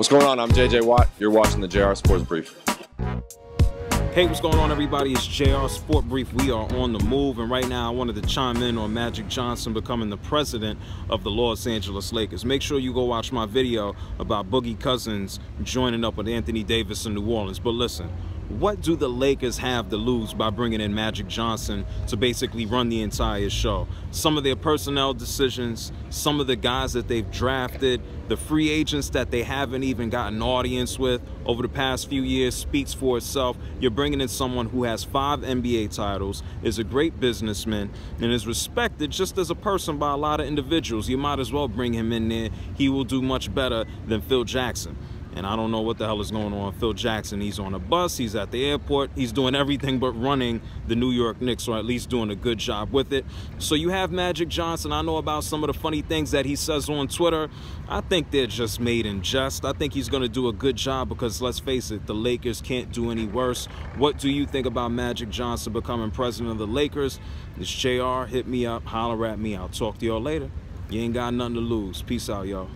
What's going on? I'm JJ Watt. You're watching the JR Sports Brief. Hey, what's going on, everybody? It's JR Sports Brief. We are on the move, and right now I wanted to chime in on Magic Johnson becoming the president of the Los Angeles Lakers. Make sure you go watch my video about Boogie Cousins joining up with Anthony Davis in New Orleans. But listen, what do the Lakers have to lose by bringing in Magic Johnson to basically run the entire show? Some of their personnel decisions, some of the guys that they've drafted, the free agents that they haven't even gotten audience with over the past few years speaks for itself. You're bringing in someone who has 5 NBA titles, is a great businessman, and is respected just as a person by a lot of individuals. You might as well bring him in there. He will do much better than Phil Jackson. And I don't know what the hell is going on. Phil Jackson, he's on a bus, he's at the airport, he's doing everything but running the New York Knicks, or at least doing a good job with it. So you have Magic Johnson. I know about some of the funny things that he says on Twitter. I think they're just made in jest. I think he's going to do a good job because, let's face it, the Lakers can't do any worse. What do you think about Magic Johnson becoming president of the Lakers? It's JR. Hit me up, holler at me. I'll talk to y'all later. You ain't got nothing to lose. Peace out, y'all.